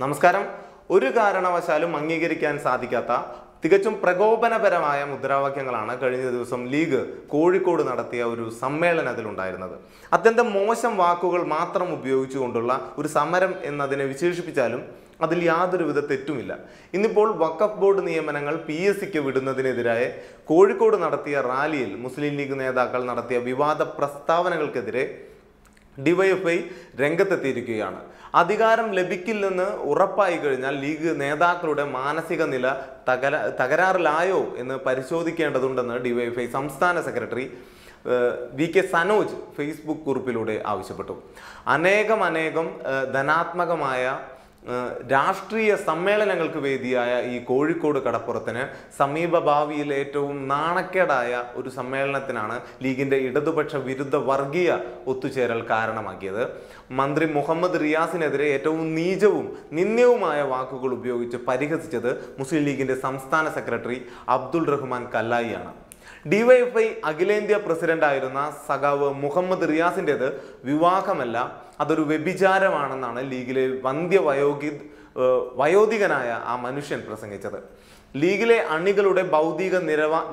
നമസ്കാരം. ഒരു കാരണവശാലും അംഗീകരിക്കാൻ സാധിക്കാത്ത തികച്ചും പ്രകോപനപരമായ മുദ്രാവാക്യങ്ങളാണ് കഴിഞ്ഞ ദിവസം ലീഗ് കോഴിക്കോട് നടത്തിയ ഒരു സമ്മേളനത്തിലുണ്ടായിരുന്നത്. അത്യന്തം മോശം വാക്കുകൾ മാത്രം ഉപയോഗിച്ചുകൊണ്ടുള്ള ഒരു സമരം എന്നതിനെ വിശേഷിപ്പിച്ചാലും അതിൽ യാതൊരു വിധ തെറ്റുമില്ല. ഇന്നിപ്പോൾ വഖഫ് ബോർഡ് നിയമനങ്ങൾ PSCക്ക് വിടുന്നതിനെതിരായ കോഴിക്കോട് നടത്തിയ റാലിയിൽ മുസ്ലിം ലീഗ് നേതാക്കൾ നടത്തിയ വിവാദ പ്രസ്താവനകൾക്കെതിരെ DYFI രംഗത്തെത്തിയിരിക്കുകയാണ്. അധികാരം ലഭിക്കില്ലെന്ന് ഉറപ്പായി കഴിഞ്ഞാൽ ലീഗ് നേതാക്കളുടെ മാനസിക നില തകരാറിലായോ എന്ന് പരിശോധിക്കേണ്ടതുണ്ടെന്ന് DYFI സംസ്ഥാന സെക്രട്ടറി VK സനോജ് ഫേസ്ബുക്ക് കുറിപ്പിലൂടെ ആവശ്യപ്പെട്ടു. അനേകം ധനാത്മകമായ രാഷ്ട്രീയ സമ്മേളനങ്ങൾക്ക് വേദിയായ ഈ കോഴിക്കോട് കടപ്പുറത്തിന് സമീപ ഭാവിയിൽ ഏറ്റവും നാണക്കേടായ ഒരു സമ്മേളനത്തിനാണ് ലീഗിൻ്റെ ഇടതുപക്ഷ വിരുദ്ധ വർഗീയ ഒത്തുചേരൽ കാരണമാക്കിയത്. മന്ത്രി മുഹമ്മദ് റിയാസിനെതിരെ ഏറ്റവും നീചവും നിന്ദ്യവുമായ വാക്കുകൾ ഉപയോഗിച്ച് പരിഹസിച്ചത് മുസ്ലിം ലീഗിൻ്റെ സംസ്ഥാന സെക്രട്ടറി അബ്ദുൾ റഹ്മാൻ കല്ലായിയാണ്. DYFI അഖിലേന്ത്യാ പ്രസിഡന്റായിരുന്ന സഖാവ് മുഹമ്മദ് റിയാസിൻ്റേത് വിവാഹമല്ല, അതൊരു വ്യഭിചാരമാണെന്നാണ് ലീഗിലെ വയോധികനായ ആ മനുഷ്യൻ പ്രസംഗിച്ചത്. ലീഗിലെ അണികളുടെ ബൗദ്ധിക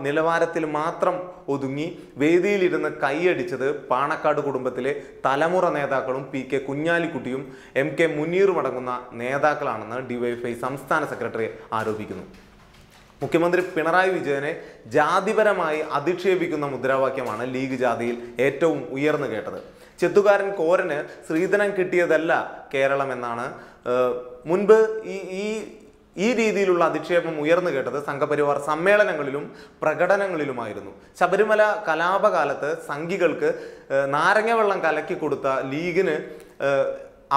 നിലവാരത്തിൽ മാത്രം ഒതുങ്ങി വേദിയിലിരുന്ന് കൈയടിച്ചത് പാണക്കാട് കുടുംബത്തിലെ തലമുറ നേതാക്കളും PK കുഞ്ഞാലിക്കുട്ടിയും MK മുനീറും അടങ്ങുന്ന നേതാക്കളാണെന്ന് DYFI സംസ്ഥാന സെക്രട്ടറി ആരോപിക്കുന്നു. മുഖ്യമന്ത്രി പിണറായി വിജയനെ ജാതിപരമായി അധിക്ഷേപിക്കുന്ന മുദ്രാവാക്യമാണ് ലീഗ് ജാതിയിൽ ഏറ്റവും ഉയർന്നു കേട്ടത്. ചെത്തുകാരൻ കോരന് ശ്രീധനം കിട്ടിയതല്ല കേരളം എന്നാണ് മുൻപ് ഈ രീതിയിലുള്ള അധിക്ഷേപം ഉയർന്നു കേട്ടത് സംഘപരിവാർ സമ്മേളനങ്ങളിലും പ്രകടനങ്ങളിലുമായിരുന്നു. ശബരിമല കലാപകാലത്ത് സംഘികൾക്ക് നാരങ്ങവെള്ളം കലക്കി കൊടുത്ത ലീഗിന്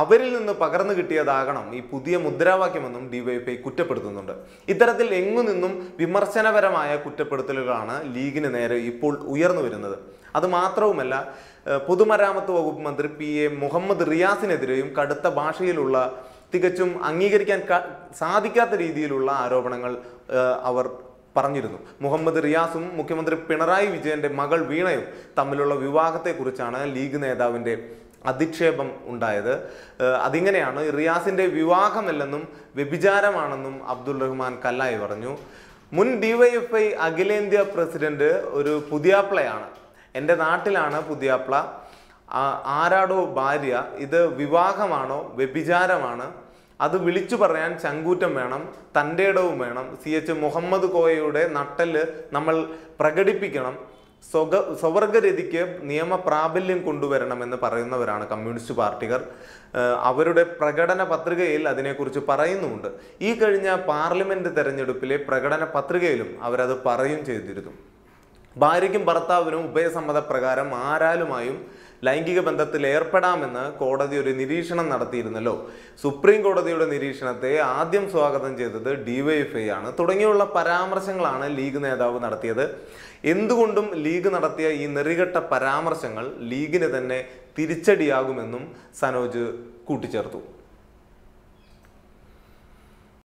അവരിൽ നിന്ന് പകർന്നു കിട്ടിയതാകണം ഈ പുതിയ മുദ്രാവാക്യമെന്നും DYFI കുറ്റപ്പെടുത്തുന്നുണ്ട്. ഇത്തരത്തിൽ എങ്ങു നിന്നും വിമർശനപരമായ കുറ്റപ്പെടുത്തലുകളാണ് ലീഗിന് നേരെ ഇപ്പോൾ ഉയർന്നു വരുന്നത്. അതുമാത്രവുമല്ല, പൊതുമരാമത്ത് വകുപ്പ് മന്ത്രി PA മുഹമ്മദ് റിയാസിനെതിരെയും കടുത്ത ഭാഷയിലുള്ള തികച്ചും അംഗീകരിക്കാൻ സാധിക്കാത്ത രീതിയിലുള്ള ആരോപണങ്ങൾ അവർ പറഞ്ഞിരുന്നു. മുഹമ്മദ് റിയാസും മുഖ്യമന്ത്രി പിണറായി വിജയൻ്റെ മകൾ വീണയും തമ്മിലുള്ള വിവാഹത്തെക്കുറിച്ചാണ് ലീഗ് നേതാവിൻ്റെ അധിക്ഷേപം ഉണ്ടായത്. അതിങ്ങനെയാണ്, റിയാസിൻ്റെ വിവാഹമല്ലെന്നും വ്യഭിചാരമാണെന്നും അബ്ദുൾ റഹ്മാൻ കല്ലായി പറഞ്ഞു. മുൻ DYFI അഖിലേന്ത്യാ പ്രസിഡന്റ് ഒരു പുതിയാപ്ലയാണ്, എൻ്റെ നാട്ടിലാണ് പുതിയാപ്ല, ആരാടോ ഭാര്യ, ഇത് വിവാഹമാണോ വ്യഭിചാരമാണ്, അത് വിളിച്ചു പറയാൻ ചങ്കൂറ്റം വേണം, തൻ്റെ ഇടവും വേണം, CH മുഹമ്മദ് കോയയുടെ നട്ടല് നമ്മൾ പ്രകടിപ്പിക്കണം, സ്വവർഗരതിക്ക് നിയമപ്രാബല്യം കൊണ്ടുവരണമെന്ന് പറയുന്നവരാണ് കമ്മ്യൂണിസ്റ്റ് പാർട്ടിക്കാർ. അവരുടെ പ്രകടന പത്രികയിൽ അതിനെക്കുറിച്ച് പറയുന്നുമുണ്ട്. ഈ കഴിഞ്ഞ പാർലമെൻറ്റ് തെരഞ്ഞെടുപ്പിലെ പ്രകടന പത്രികയിലും അവരത് പറയും ചെയ്തിരുന്നു. ഭാര്യയ്ക്കും ഭർത്താവിനും ഉഭയസമ്മതപ്രകാരം ആരാലുമായും ലൈംഗിക ബന്ധത്തിൽ ഏർപ്പെടാമെന്ന് കോടതി ഒരു നിരീക്ഷണം നടത്തിയിരുന്നല്ലോ. സുപ്രീം കോടതിയുടെ നിരീക്ഷണത്തെ ആദ്യം സ്വാഗതം ചെയ്തത് DYFI ആണ്. തുടങ്ങിയുള്ള പരാമർശങ്ങളാണ് ലീഗ് നേതാവ് നടത്തിയത്. എന്തുകൊണ്ടും ലീഗ് നടത്തിയ ഈ നെറികെട്ട പരാമർശങ്ങൾ ലീഗിന് തന്നെ തിരിച്ചടിയാകുമെന്നും സനോജ് കൂട്ടിച്ചേർത്തു.